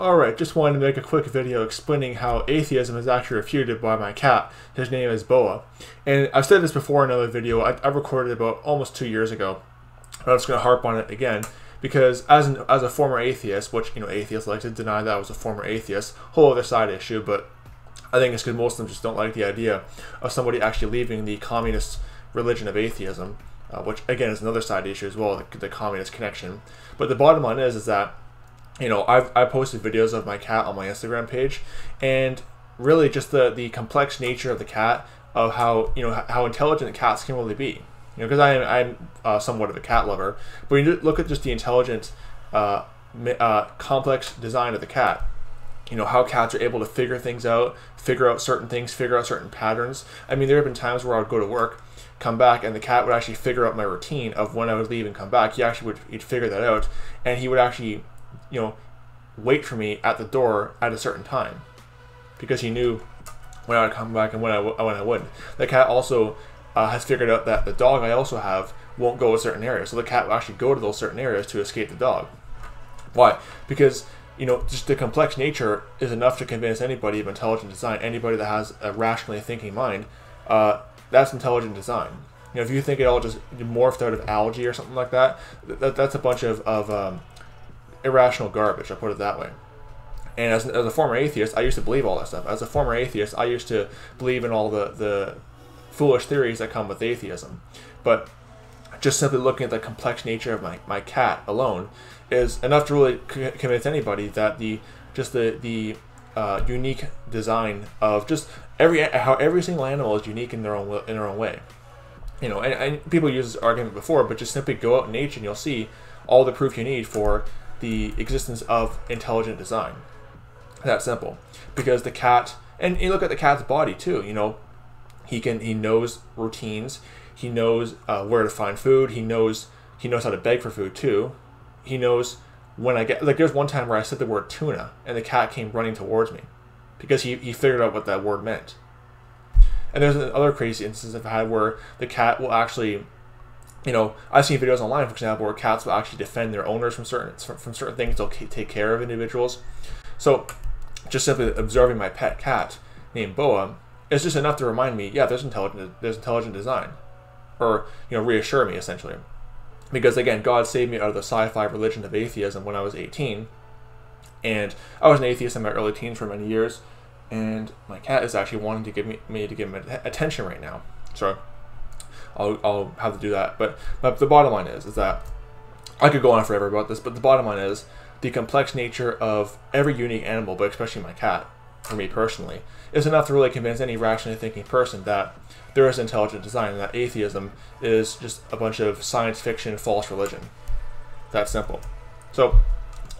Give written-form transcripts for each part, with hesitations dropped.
Alright, just wanted to make a quick video explaining how atheism is actually refuted by my cat. His name is Boa. And I've said this before in another video I recorded about almost 2 years ago. But I'm just going to harp on it again. Because as a former atheist, which, you know, atheists like to deny that I was a former atheist, whole other side issue, but I think it's because most of them just don't like the idea of somebody actually leaving the communist religion of atheism, which, again, is another side issue as well, the communist connection. But the bottom line is that, you know, I posted videos of my cat on my Instagram page, and really just the complex nature of the cat, of how, you know, how intelligent cats can really be. You know, because I'm somewhat of a cat lover, but when you look at just the intelligent, complex design of the cat, you know, how cats are able to figure things out, figure out certain things, figure out certain patterns. I mean, there have been times where I would go to work, come back, and the cat would actually figure out my routine of when I would leave and come back. He actually would, he'd figure that out, and he would actually, you know, wait for me at the door at a certain time, because he knew when I would come back and when I wouldn't. The cat also has figured out that the dog I also have won't go a certain area, so the cat will actually go to those certain areas to escape the dog. Why? Because, you know, just the complex nature is enough to convince anybody of intelligent design, anybody that has a rationally thinking mind, that's intelligent design. You know, if you think it all just morphed out of algae or something like that, that's a bunch of irrational garbage, I'll put it that way. And as a former atheist, I used to believe all that stuff. As a former atheist, I used to believe in all the foolish theories that come with atheism. But just simply looking at the complex nature of my cat alone is enough to really convince anybody that the unique design of just how every single animal is unique in their own way. You know, and people use this argument before, but just simply go out in nature and you'll see all the proof you need for the existence of intelligent design. That simple. Because the cat, and you look at the cat's body too. You know, he knows routines. He knows where to find food. He knows how to beg for food too. He knows when I get, like, there's one time where I said the word tuna and the cat came running towards me because he figured out what that word meant. And there's another crazy instance I've had where the cat will actually, you know, I've seen videos online, for example, where cats will actually defend their owners from certain things. They'll take care of individuals. So just simply observing my pet cat named Boa is just enough to remind me, yeah, there's intelligent design, or, you know, reassure me essentially. Because, again, God saved me out of the sci-fi religion of atheism when I was 18. And I was an atheist in my early teens for many years. And my cat is actually wanting to give me attention right now. So I'll have to do that. But the bottom line is that I could go on forever about this. But the bottom line is the complex nature of every unique animal, but especially my cat, for me personally, is enough to really convince any rationally thinking person that there is intelligent design and that atheism is just a bunch of science fiction, false religion. That simple. So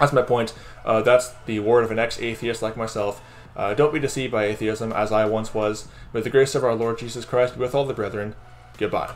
that's my point. That's the word of an ex-atheist like myself. Don't be deceived by atheism, as I once was. With the grace of our Lord Jesus Christ, with all the brethren, goodbye.